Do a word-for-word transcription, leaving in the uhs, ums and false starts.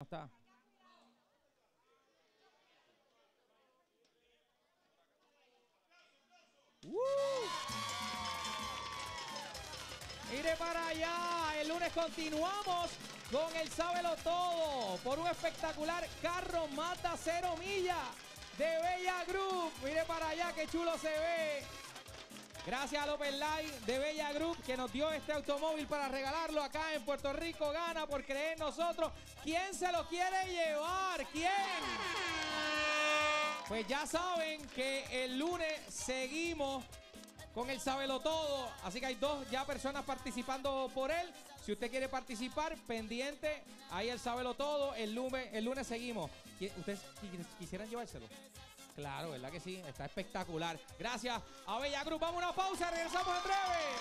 Está. ¡Uh! ¡Mire para allá! El lunes continuamos con el Sábelo Todo por un espectacular carro Mazda cero millas de Bella Group. ¡Mire para allá qué chulo se ve! Gracias a López Lai de Bella Group que nos dio este automóvil para regalarlo acá en Puerto Rico. Gana por creer en nosotros. ¿Quién se lo quiere llevar? ¿Quién? Pues ya saben que el lunes seguimos con el Sábelo Todo. Así que hay dos ya personas participando por él. Si usted quiere participar, pendiente. Ahí el Sábelo Todo. El lunes, el lunes seguimos. ¿Ustedes quisieran llevárselo? Claro, ¿verdad que sí? Está espectacular. Gracias a Bella Group. Vamos a una pausa. Regresamos en breve.